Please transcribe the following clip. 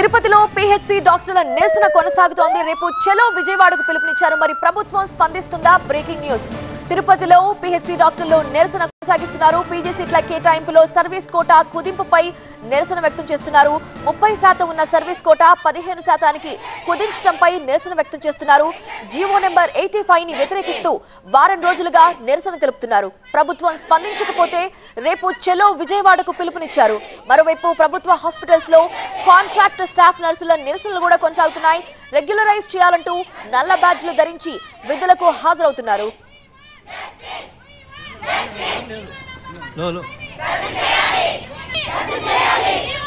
తిరుపతిలో పిహెచ్సి డాక్టర్ల నిరసన కొనసాగుతోంది. రేపు చలో విజయవాడకు పిలుపునిచ్చారు. మరి ప్రభుత్వం స్పందిస్తుందా? Breaking news. తిరుపతిలో పిహెచ్సి డాక్టర్లు నిరసన కొనసాగిస్తున్నారు. పీజీ సీట్ల కేటాయింపులో సర్వీస్ కోటా కుదింపుపై నిరసన వ్యక్తం చేస్తున్నారు. 30% ఉన్న సర్వీస్ కోటా 15% కుదించడంపై నిరసన వ్యక్తం చేస్తున్నారు. జీవో నెంబర్ 85 ని వ్యతిరేకిస్తూ వారం రోజులుగా నిరసన తెలుపుతున్నారు. ప్రభుత్వం స్పందించకపోతే రేపు చలో విజయవాడకు పిలుపునిచ్చారు. మరోవైపు ప్రభుత్వ హాస్పిటల్స్ లో కాంట్రాక్ట్ స్టాఫ్ నర్సుల నిరసనలు కూడా కొనసాగుతున్నాయి. రెగ్యులరైజ్ చేయాలంటూ నల్ల బ్యాడ్జ్లు ధరించి విధులకు హాజరవుతున్నారు. No, no.